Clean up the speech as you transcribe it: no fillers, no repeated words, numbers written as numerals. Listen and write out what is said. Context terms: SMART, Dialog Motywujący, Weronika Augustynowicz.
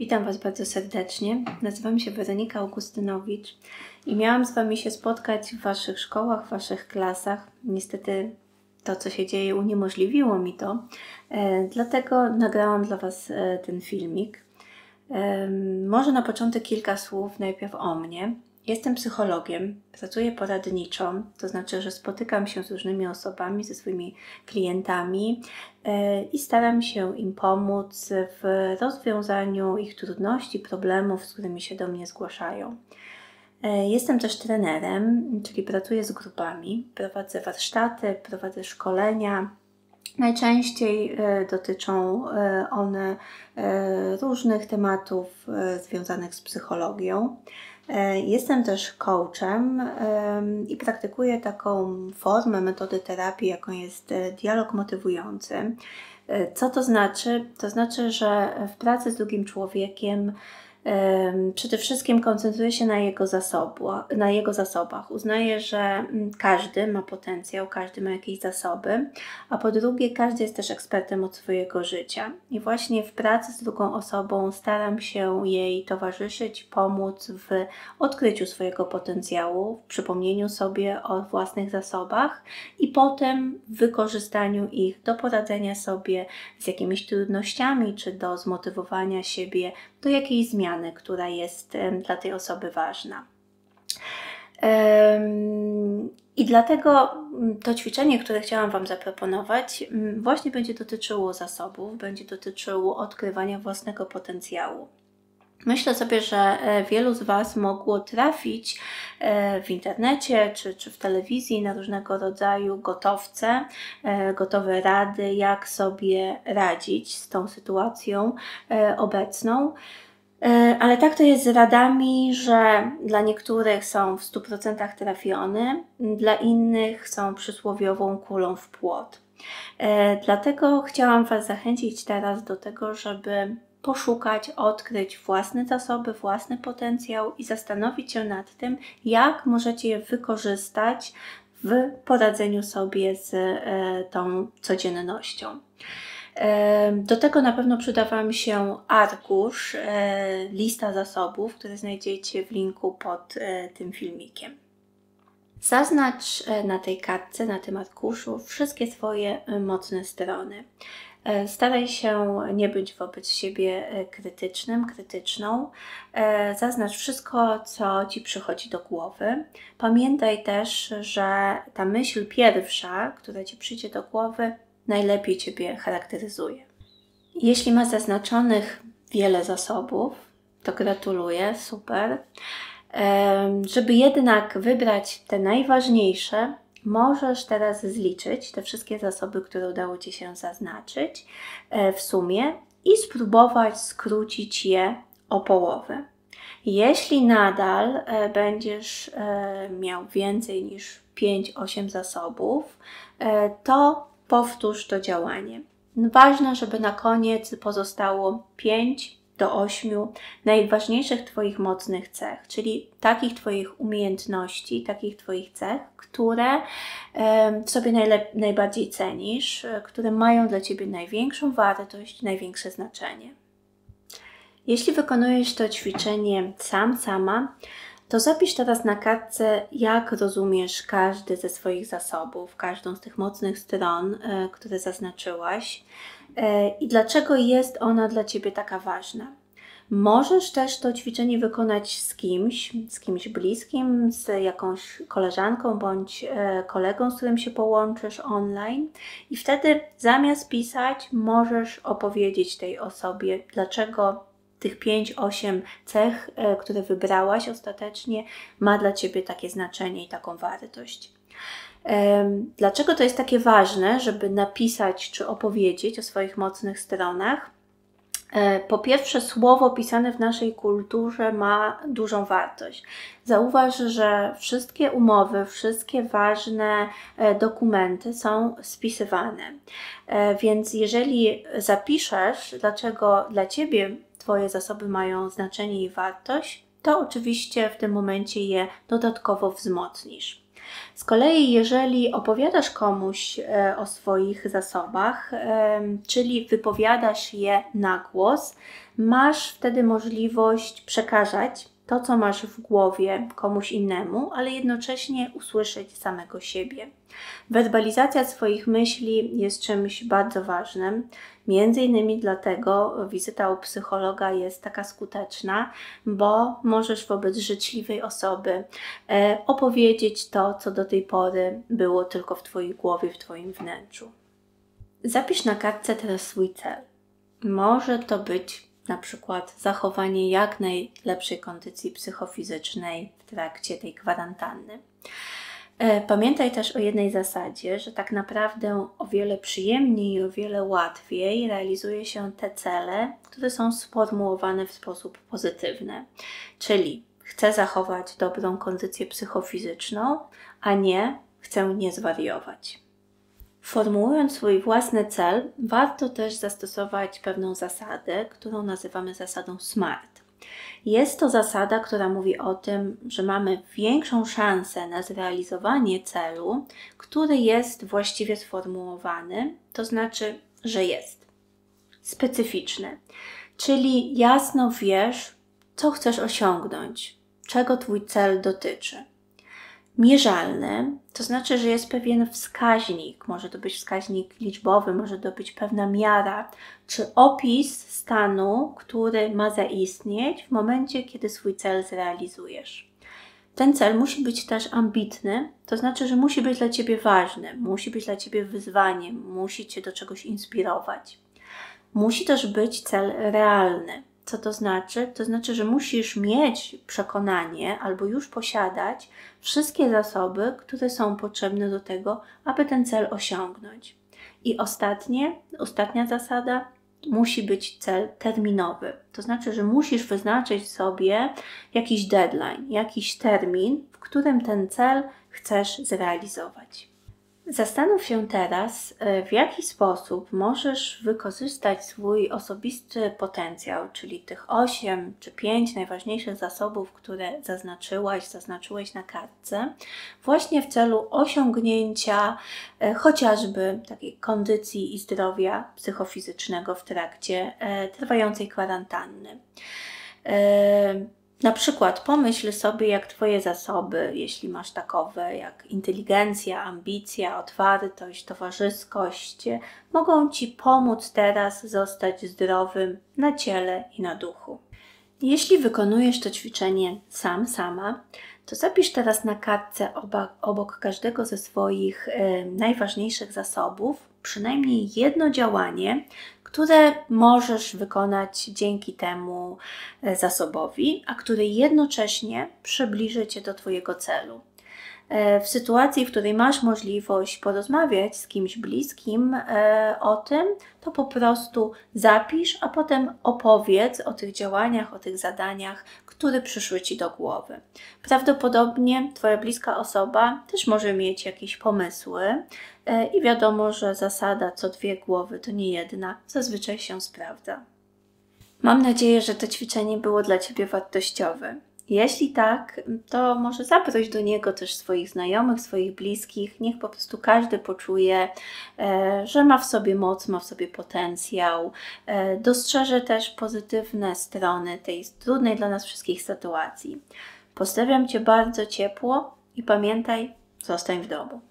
Witam Was bardzo serdecznie. Nazywam się Weronika Augustynowicz i miałam z Wami się spotkać w Waszych szkołach, w Waszych klasach. Niestety to, co się dzieje, uniemożliwiło mi to. Dlatego nagrałam dla Was ten filmik. Może na początek kilka słów najpierw o mnie. Jestem psychologiem, pracuję poradniczo, to znaczy, że spotykam się z różnymi osobami, ze swoimi klientami i staram się im pomóc w rozwiązaniu ich trudności, problemów, z którymi się do mnie zgłaszają. Jestem też trenerem, czyli pracuję z grupami, prowadzę warsztaty, prowadzę szkolenia. Najczęściej dotyczą one różnych tematów związanych z psychologią. Jestem też coachem i praktykuję taką formę, metody terapii, jaką jest dialog motywujący. Co to znaczy? To znaczy, że w pracy z drugim człowiekiem przede wszystkim koncentruję się na jego zasobach. Uznaję, że każdy ma potencjał, każdy ma jakieś zasoby, a po drugie każdy jest też ekspertem od swojego życia. I właśnie w pracy z drugą osobą staram się jej towarzyszyć, pomóc w odkryciu swojego potencjału, w przypomnieniu sobie o własnych zasobach i potem w wykorzystaniu ich do poradzenia sobie z jakimiś trudnościami, czy do zmotywowania siebie do jakiejś zmiany, która jest dla tej osoby ważna. I dlatego to ćwiczenie, które chciałam Wam zaproponować, właśnie będzie dotyczyło zasobów, będzie dotyczyło odkrywania własnego potencjału. Myślę sobie, że wielu z Was mogło trafić w internecie czy w telewizji na różnego rodzaju gotowce, gotowe rady, jak sobie radzić z tą sytuacją obecną. Ale tak to jest z radami, że dla niektórych są w 100% trafione, dla innych są przysłowiową kulą w płot. Dlatego chciałam Was zachęcić teraz do tego, żeby poszukać, odkryć własne zasoby, własny potencjał i zastanowić się nad tym, jak możecie je wykorzystać w poradzeniu sobie z tą codziennością. Do tego na pewno przyda Wam się arkusz, lista zasobów, które znajdziecie w linku pod tym filmikiem. Zaznacz na tej kartce, na tym arkuszu wszystkie swoje mocne strony. Staraj się nie być wobec siebie krytycznym, krytyczną. Zaznacz wszystko, co Ci przychodzi do głowy. Pamiętaj też, że ta myśl pierwsza, która Ci przyjdzie do głowy, najlepiej Ciebie charakteryzuje. Jeśli masz zaznaczonych wiele zasobów, to gratuluję, super. Żeby jednak wybrać te najważniejsze, możesz teraz zliczyć te wszystkie zasoby, które udało Ci się zaznaczyć w sumie i spróbować skrócić je o połowę. Jeśli nadal będziesz miał więcej niż 5-8 zasobów, to powtórz to działanie. Ważne, żeby na koniec pozostało 5 do 8 najważniejszych Twoich mocnych cech, czyli takich Twoich umiejętności, takich Twoich cech, które sobie najbardziej cenisz, które mają dla Ciebie największą wartość, największe znaczenie. Jeśli wykonujesz to ćwiczenie sama, to zapisz teraz na kartce, jak rozumiesz każdy ze swoich zasobów, każdą z tych mocnych stron, które zaznaczyłaś i dlaczego jest ona dla Ciebie taka ważna. Możesz też to ćwiczenie wykonać z kimś bliskim, z jakąś koleżanką bądź kolegą, z którym się połączysz online i wtedy zamiast pisać możesz opowiedzieć tej osobie, dlaczego tych 5-8 cech, które wybrałaś ostatecznie, ma dla Ciebie takie znaczenie i taką wartość. Dlaczego to jest takie ważne, żeby napisać czy opowiedzieć o swoich mocnych stronach? Po pierwsze, słowo pisane w naszej kulturze ma dużą wartość. Zauważ, że wszystkie umowy, wszystkie ważne dokumenty są spisywane. Więc jeżeli zapiszesz, dlaczego dla Ciebie Twoje zasoby mają znaczenie i wartość, to oczywiście w tym momencie je dodatkowo wzmocnisz. Z kolei jeżeli opowiadasz komuś o swoich zasobach, czyli wypowiadasz je na głos, masz wtedy możliwość przekazać to, co masz w głowie komuś innemu, ale jednocześnie usłyszeć samego siebie. Werbalizacja swoich myśli jest czymś bardzo ważnym. Między innymi dlatego wizyta u psychologa jest taka skuteczna, bo możesz wobec życzliwej osoby opowiedzieć to, co do tej pory było tylko w twojej głowie, w twoim wnętrzu. Zapisz na kartce teraz swój cel. Może to być na przykład zachowanie jak najlepszej kondycji psychofizycznej w trakcie tej kwarantanny. Pamiętaj też o jednej zasadzie, że tak naprawdę o wiele przyjemniej i o wiele łatwiej realizuje się te cele, które są sformułowane w sposób pozytywny. Czyli chcę zachować dobrą kondycję psychofizyczną, a nie chcę nie zwariować. Formułując swój własny cel, warto też zastosować pewną zasadę, którą nazywamy zasadą SMART. Jest to zasada, która mówi o tym, że mamy większą szansę na zrealizowanie celu, który jest właściwie sformułowany, to znaczy, że jest specyficzny, czyli jasno wiesz, co chcesz osiągnąć, czego twój cel dotyczy. Mierzalny, to znaczy, że jest pewien wskaźnik, może to być wskaźnik liczbowy, może to być pewna miara, czy opis stanu, który ma zaistnieć w momencie, kiedy swój cel zrealizujesz. Ten cel musi być też ambitny, to znaczy, że musi być dla ciebie ważny, musi być dla ciebie wyzwaniem, musi cię do czegoś inspirować. Musi też być cel realny. Co to znaczy? To znaczy, że musisz mieć przekonanie albo już posiadać wszystkie zasoby, które są potrzebne do tego, aby ten cel osiągnąć. I ostatnia zasada, musi być cel terminowy. To znaczy, że musisz wyznaczyć sobie jakiś deadline, jakiś termin, w którym ten cel chcesz zrealizować. Zastanów się teraz, w jaki sposób możesz wykorzystać swój osobisty potencjał, czyli tych 8 czy 5 najważniejszych zasobów, które zaznaczyłeś na kartce, właśnie w celu osiągnięcia chociażby takiej kondycji i zdrowia psychofizycznego w trakcie trwającej kwarantanny. Na przykład pomyśl sobie, jak twoje zasoby, jeśli masz takowe, jak inteligencja, ambicja, otwartość, towarzyskość, mogą ci pomóc teraz zostać zdrowym na ciele i na duchu. Jeśli wykonujesz to ćwiczenie sam, sama, to zapisz teraz na kartce obok każdego ze swoich najważniejszych zasobów przynajmniej jedno działanie, które możesz wykonać dzięki temu zasobowi, a który jednocześnie przybliży cię do twojego celu. W sytuacji, w której masz możliwość porozmawiać z kimś bliskim o tym, to po prostu zapisz, a potem opowiedz o tych działaniach, o tych zadaniach, które przyszły ci do głowy. Prawdopodobnie twoja bliska osoba też może mieć jakieś pomysły i wiadomo, że zasada co dwie głowy to nie jedna zazwyczaj się sprawdza. Mam nadzieję, że to ćwiczenie było dla ciebie wartościowe. Jeśli tak, to może zaproś do niego też swoich znajomych, swoich bliskich. Niech po prostu każdy poczuje, że ma w sobie moc, ma w sobie potencjał. Dostrzeże też pozytywne strony tej trudnej dla nas wszystkich sytuacji. Pozdrawiam cię bardzo ciepło i pamiętaj, zostań w domu.